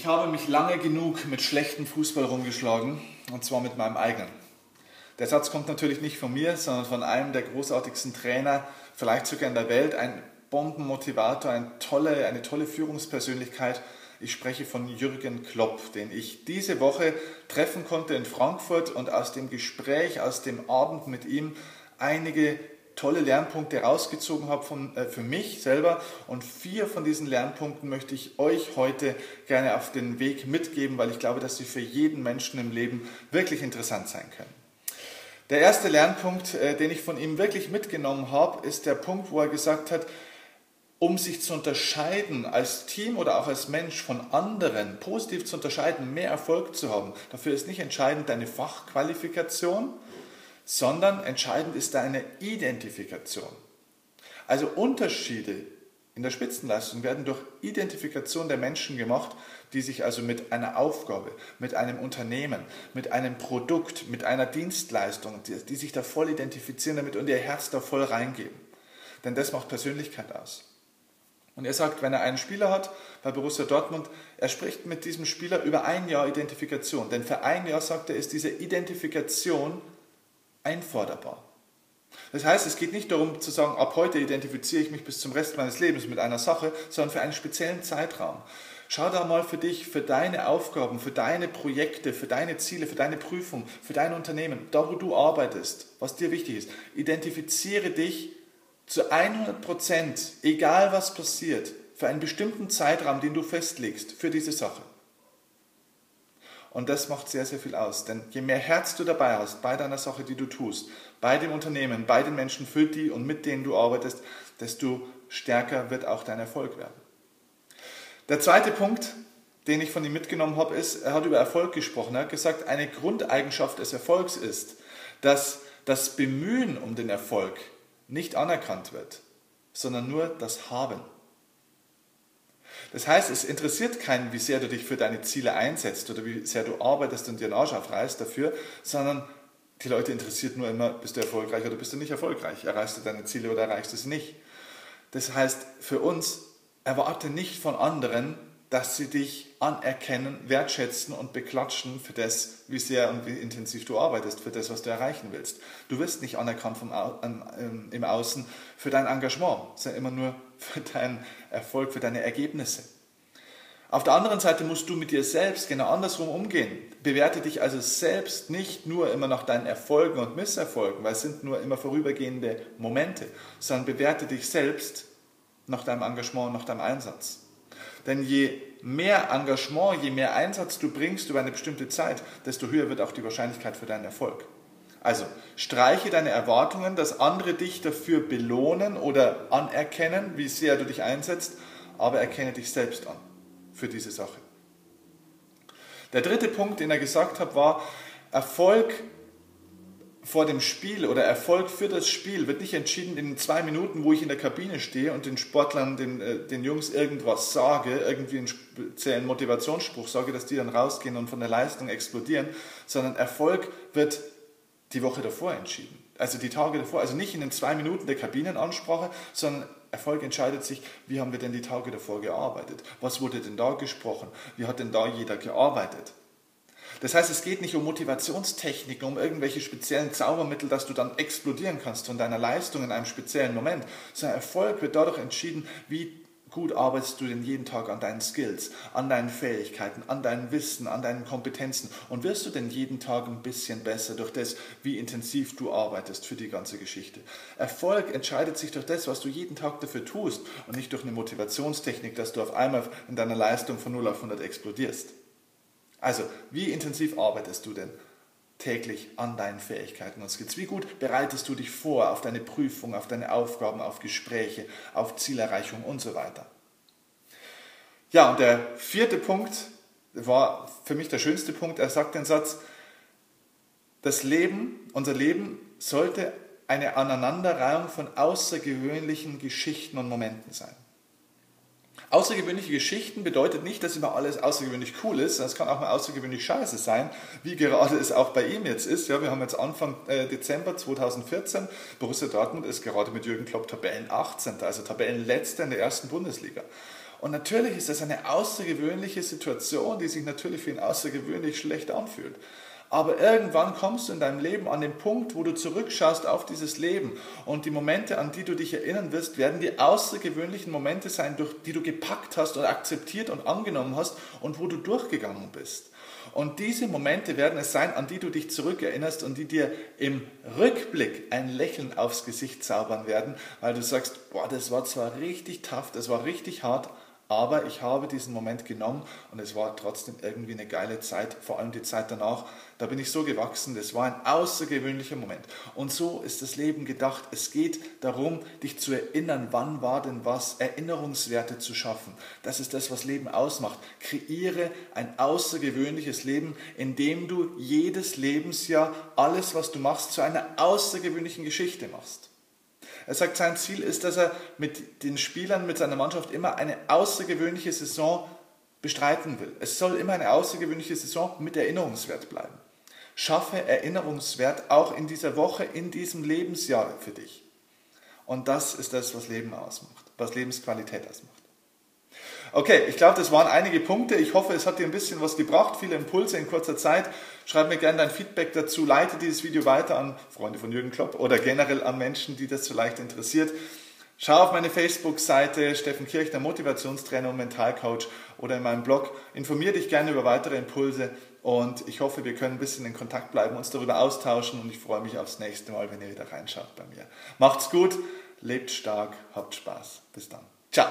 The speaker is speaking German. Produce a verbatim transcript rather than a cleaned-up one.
Ich habe mich lange genug mit schlechtem Fußball rumgeschlagen, und zwar mit meinem eigenen. Der Satz kommt natürlich nicht von mir, sondern von einem der großartigsten Trainer, vielleicht sogar in der Welt, ein Bombenmotivator, ein tolle, eine tolle Führungspersönlichkeit. Ich spreche von Jürgen Klopp, den ich diese Woche treffen konnte in Frankfurt und aus dem Gespräch, aus dem Abend mit ihm einige tolle Lernpunkte rausgezogen habe von, äh, für mich selber, und vier von diesen Lernpunkten möchte ich euch heute gerne auf den Weg mitgeben, weil ich glaube, dass sie für jeden Menschen im Leben wirklich interessant sein können. Der erste Lernpunkt, äh, den ich von ihm wirklich mitgenommen habe, ist der Punkt, wo er gesagt hat, um sich zu unterscheiden als Team oder auch als Mensch von anderen, positiv zu unterscheiden, mehr Erfolg zu haben. Dafür ist nicht entscheidend deine Fachqualifikation, sondern entscheidend ist deine Identifikation. Also Unterschiede in der Spitzenleistung werden durch Identifikation der Menschen gemacht, die sich also mit einer Aufgabe, mit einem Unternehmen, mit einem Produkt, mit einer Dienstleistung, die, die sich da voll identifizieren damit und ihr Herz da voll reingeben. Denn das macht Persönlichkeit aus. Und er sagt, wenn er einen Spieler hat bei Borussia Dortmund, er spricht mit diesem Spieler über ein Jahr Identifikation. Denn für ein Jahr, sagt er, ist diese Identifikation einforderbar. Das heißt, es geht nicht darum zu sagen, ab heute identifiziere ich mich bis zum Rest meines Lebens mit einer Sache, sondern für einen speziellen Zeitraum. Schau da mal für dich, für deine Aufgaben, für deine Projekte, für deine Ziele, für deine Prüfung, für dein Unternehmen, da wo du arbeitest, was dir wichtig ist. Identifiziere dich zu hundert Prozent, egal was passiert, für einen bestimmten Zeitraum, den du festlegst, für diese Sache. Und das macht sehr, sehr viel aus. Denn je mehr Herz du dabei hast, bei deiner Sache, die du tust, bei dem Unternehmen, bei den Menschen, für die und mit denen du arbeitest, desto stärker wird auch dein Erfolg werden. Der zweite Punkt, den ich von ihm mitgenommen habe, ist, er hat über Erfolg gesprochen. Er hat gesagt, eine Grundeigenschaft des Erfolgs ist, dass das Bemühen um den Erfolg nicht anerkannt wird, sondern nur das Haben. Das heißt, es interessiert keinen, wie sehr du dich für deine Ziele einsetzt oder wie sehr du arbeitest und dir einen Arsch aufreißt dafür, sondern die Leute interessiert nur immer, bist du erfolgreich oder bist du nicht erfolgreich? Erreichst du deine Ziele oder erreichst du sie nicht? Das heißt, für uns, erwarte nicht von anderen, dass sie dich anerkennen, wertschätzen und beklatschen für das, wie sehr und wie intensiv du arbeitest, für das, was du erreichen willst. Du wirst nicht anerkannt vom Au- an, im Außen für dein Engagement, sondern immer nur für deinen Erfolg, für deine Ergebnisse. Auf der anderen Seite musst du mit dir selbst genau andersrum umgehen. Bewerte dich also selbst nicht nur immer nach deinen Erfolgen und Misserfolgen, weil es sind nur immer vorübergehende Momente, sondern bewerte dich selbst nach deinem Engagement und nach deinem Einsatz. Denn je mehr Engagement, je mehr Einsatz du bringst über eine bestimmte Zeit, desto höher wird auch die Wahrscheinlichkeit für deinen Erfolg. Also streiche deine Erwartungen, dass andere dich dafür belohnen oder anerkennen, wie sehr du dich einsetzt, aber erkenne dich selbst an für diese Sache. Der dritte Punkt, den er gesagt hat, war, Erfolg vor dem Spiel oder Erfolg für das Spiel wird nicht entschieden in zwei Minuten, wo ich in der Kabine stehe und den Sportlern, den, den Jungs irgendwas sage, irgendwie einen speziellen Motivationsspruch sage, dass die dann rausgehen und von der Leistung explodieren, sondern Erfolg wird die Woche davor entschieden, also die Tage davor, also nicht in den zwei Minuten der Kabinenansprache, sondern Erfolg entscheidet sich, wie haben wir denn die Tage davor gearbeitet, was wurde denn da gesprochen, wie hat denn da jeder gearbeitet. Das heißt, es geht nicht um Motivationstechniken, um irgendwelche speziellen Zaubermittel, dass du dann explodieren kannst von deiner Leistung in einem speziellen Moment. Sondern Erfolg wird dadurch entschieden, wie gut arbeitest du denn jeden Tag an deinen Skills, an deinen Fähigkeiten, an deinem Wissen, an deinen Kompetenzen. Und wirst du denn jeden Tag ein bisschen besser durch das, wie intensiv du arbeitest für die ganze Geschichte. Erfolg entscheidet sich durch das, was du jeden Tag dafür tust und nicht durch eine Motivationstechnik, dass du auf einmal in deiner Leistung von null auf hundert explodierst. Also, wie intensiv arbeitest du denn täglich an deinen Fähigkeiten und Skills? Wie gut bereitest du dich vor auf deine Prüfung, auf deine Aufgaben, auf Gespräche, auf Zielerreichung und so weiter? Ja, und der vierte Punkt war für mich der schönste Punkt. Er sagt den Satz, das Leben, unser Leben sollte eine Aneinanderreihung von außergewöhnlichen Geschichten und Momenten sein. Außergewöhnliche Geschichten bedeutet nicht, dass immer alles außergewöhnlich cool ist, sondern es kann auch mal außergewöhnlich scheiße sein, wie gerade es auch bei ihm jetzt ist. Ja, wir haben jetzt Anfang äh, Dezember zweitausendvierzehn, Borussia Dortmund ist gerade mit Jürgen Klopp Tabellen achtzehnter, also Tabellenletzter in der ersten Bundesliga. Und natürlich ist das eine außergewöhnliche Situation, die sich natürlich für ihn außergewöhnlich schlecht anfühlt. Aber irgendwann kommst du in deinem Leben an den Punkt, wo du zurückschaust auf dieses Leben. Und die Momente, an die du dich erinnern wirst, werden die außergewöhnlichen Momente sein, durch die du gepackt hast und akzeptiert und angenommen hast und wo du durchgegangen bist. Und diese Momente werden es sein, an die du dich zurückerinnerst und die dir im Rückblick ein Lächeln aufs Gesicht zaubern werden, weil du sagst, boah, das war zwar richtig tough, das war richtig hart, aber ich habe diesen Moment genommen und es war trotzdem irgendwie eine geile Zeit, vor allem die Zeit danach. Da bin ich so gewachsen, das war ein außergewöhnlicher Moment. Und so ist das Leben gedacht. Es geht darum, dich zu erinnern, wann war denn was, Erinnerungswerte zu schaffen. Das ist das, was Leben ausmacht. Kreiere ein außergewöhnliches Leben, indem du jedes Lebensjahr alles, was du machst, zu einer außergewöhnlichen Geschichte machst. Er sagt, sein Ziel ist, dass er mit den Spielern, mit seiner Mannschaft immer eine außergewöhnliche Saison bestreiten will. Es soll immer eine außergewöhnliche Saison mit Erinnerungswert bleiben. Schaffe Erinnerungswert auch in dieser Woche, in diesem Lebensjahr für dich. Und das ist das, was Leben ausmacht, was Lebensqualität ausmacht. Okay, ich glaube, das waren einige Punkte. Ich hoffe, es hat dir ein bisschen was gebracht, viele Impulse in kurzer Zeit. Schreib mir gerne dein Feedback dazu, leite dieses Video weiter an Freunde von Jürgen Klopp oder generell an Menschen, die das vielleicht interessiert. Schau auf meine Facebook-Seite, Steffen Kirchner, Motivationstrainer und Mentalcoach, oder in meinem Blog. Informiere dich gerne über weitere Impulse und ich hoffe, wir können ein bisschen in Kontakt bleiben, uns darüber austauschen, und ich freue mich aufs nächste Mal, wenn ihr wieder reinschaut bei mir. Macht's gut, lebt stark, habt Spaß. Bis dann. Ciao.